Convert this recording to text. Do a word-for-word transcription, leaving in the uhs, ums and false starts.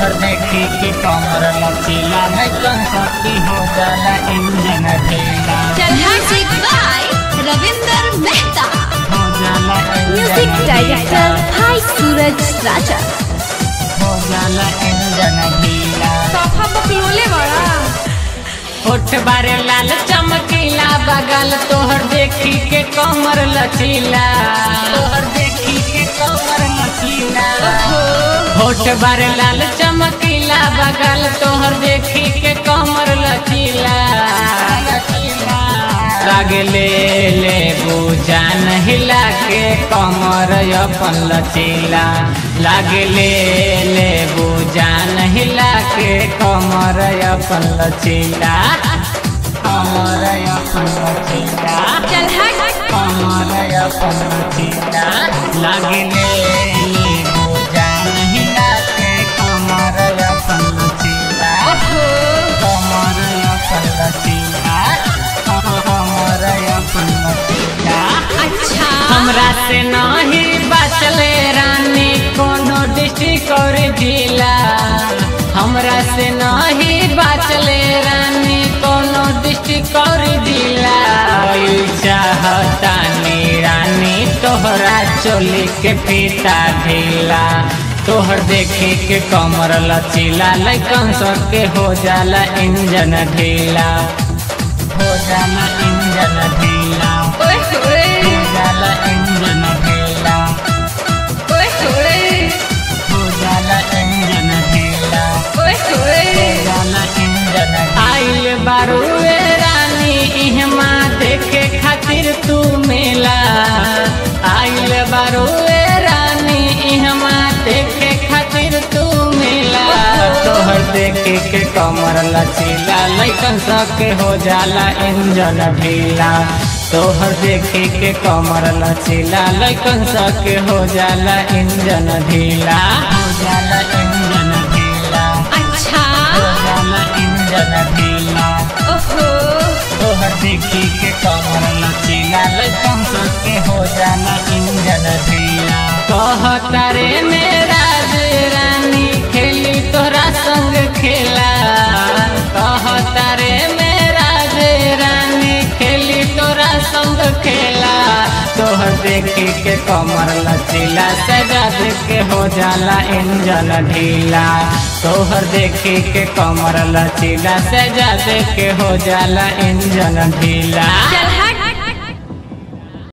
तोहर देखे के कमर लचीला है कंसती हो जाला इंजन ढेला। चलचित्र by Ravindra Mehta, music director भाई सूरज सागर। हो जाला इंजन ढेला सोफा पकलोले बड़ा होठ बारे लाल चमकीला बगल तोहर देखी के कमर लचीला तोहर देखी के कमर लचीला होठ बारे लाल चमकीला बगल तोहर देखी के कमर लचीला लागे ले ले बुझान हिला के कमर अपन लचीला लागे ले ले बुझान हिला के कमर अपन लचीला कमर अपन लचीला चल हट कमर अपन लचीला लागे ले हमरा से नाही बचले रानी कोनो डिस्ट्रिक्ट और जिला हमरा से नाही बचले रानी कोनो डिस्ट्रिक्ट और जिला चाहतानी रानी तोहरा चोली के पीता ढीला तोहर देखे के कमर लचीला लैकन सबके हो जाला इंजन ढीला हो जाला इंजन ढीला बारुए रानी इहमा देखे खातिर तू मेला आइल बारुए रानी इहमा देखे खातिर तू मेला तोहर देखे के कमर लचीला लैकन सबके हो जाला इंजन ढीला तोहर देखे के कमर लचीला लैकन सबके हो जाला इंजन ढीला हो जाला इंजन ढीला अच्छा हो जाला इंजन ढीला देखी के कमर लचीला लैकन सबके हो जाला इंजन ढीला कहता रे मेरा रानी खेली तोरा संग खेला कहता रे मेरा रानी खेली तोरा संग खेला तोहर देखी के कमर लचीला सजा दे के हो जाला इंजन ढीला तोहर देखे के कमर लचीला सजा देके हो जाला इंजन ढीला।